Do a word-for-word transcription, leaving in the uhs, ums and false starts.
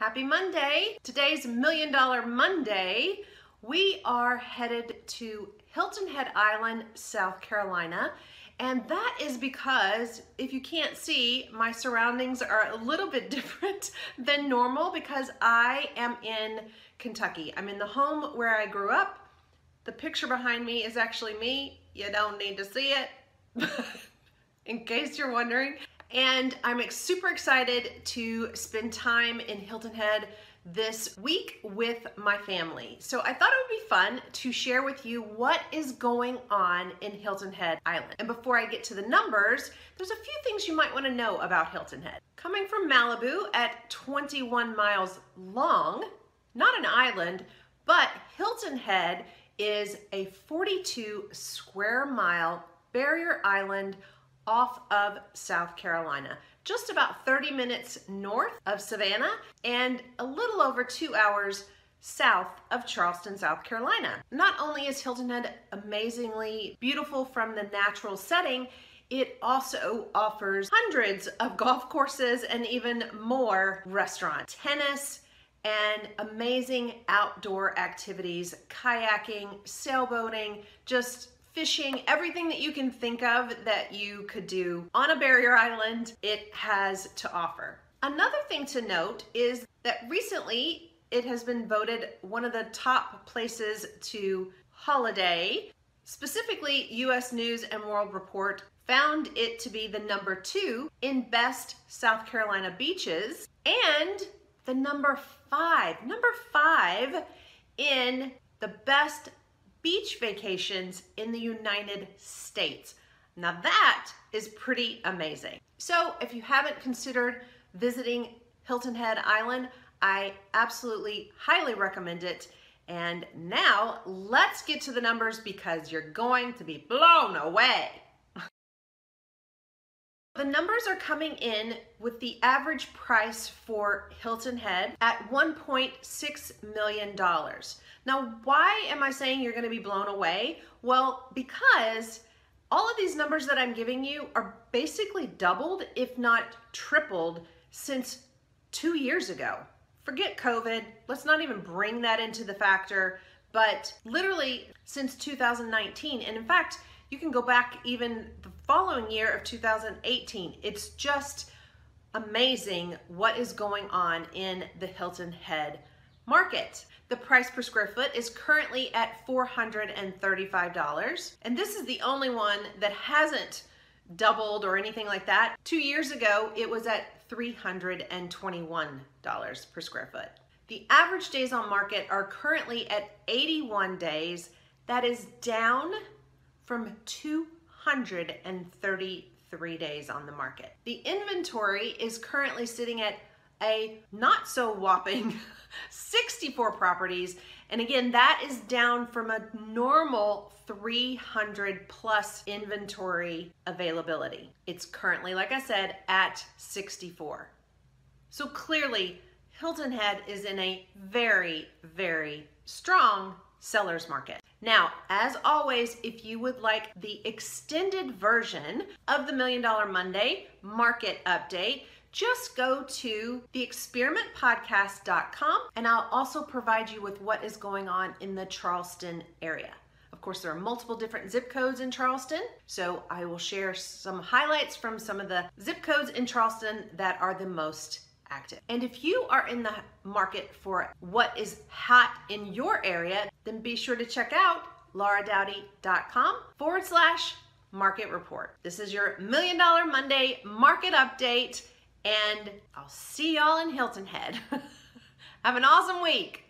Happy Monday! Today's Million Dollar Monday. We are headed to Hilton Head Island, South Carolina, and that is because, if you can't see, my surroundings are a little bit different than normal because I am in Kentucky. I'm in the home where I grew up. The picture behind me is actually me. You don't need to see it, in case you're wondering. And I'm super excited to spend time in Hilton Head this week with my family. So I thought it would be fun to share with you what is going on in Hilton Head Island. And before I get to the numbers, there's a few things you might want to know about Hilton Head. Coming from Malibu at twenty-one miles long, not an island, but Hilton Head is a forty-two square mile barrier island off of South Carolina, just about thirty minutes north of Savannah and a little over two hours south of Charleston, South Carolina. Not only is Hilton Head amazingly beautiful from the natural setting, it also offers hundreds of golf courses and even more restaurants, tennis, and amazing outdoor activities, kayaking, sailboating, just fishing, everything that you can think of that you could do on a barrier island, it has to offer. Another thing to note is that recently it has been voted one of the top places to holiday. Specifically, U S News and World Report found it to be the number two in best South Carolina beaches and the number five, number five in the best beach vacations in the United States. Now that is pretty amazing. So if you haven't considered visiting Hilton Head Island, I absolutely highly recommend it. And now let's get to the numbers because you're going to be blown away. The numbers are coming in with the average price for Hilton Head at one point six million dollars. Now, why am I saying you're going to be blown away? Well, because all of these numbers that I'm giving you are basically doubled, if not tripled, since two years ago. Forget COVID. Let's not even bring that into the factor, but literally since two thousand nineteen, and in fact, you can go back even the following year of two thousand eighteen. It's just amazing what is going on in the Hilton Head market. The price per square foot is currently at four hundred thirty-five dollars. And this is the only one that hasn't doubled or anything like that. Two years ago, it was at three hundred twenty-one dollars per square foot. The average days on market are currently at eighty-one days. That is down from two hundred thirty-three days on the market. The inventory is currently sitting at a not so whopping sixty-four properties. And again, that is down from a normal three hundred plus inventory availability. It's currently, like I said, at sixty-four. So clearly, Hilton Head is in a very, very strong seller's market. Now, as always, if you would like the extended version of the Million Dollar Monday market update, just go to the experiment podcast dot com and I'll also provide you with what is going on in the Charleston area. Of course, there are multiple different zip codes in Charleston, so I will share some highlights from some of the zip codes in Charleston that are the most active. And if you are in the market for what is hot in your area, then be sure to check out laura doughty dot com forward slash market report. This is your Million Dollar Monday market update, and I'll see y'all in Hilton Head. Have an awesome week.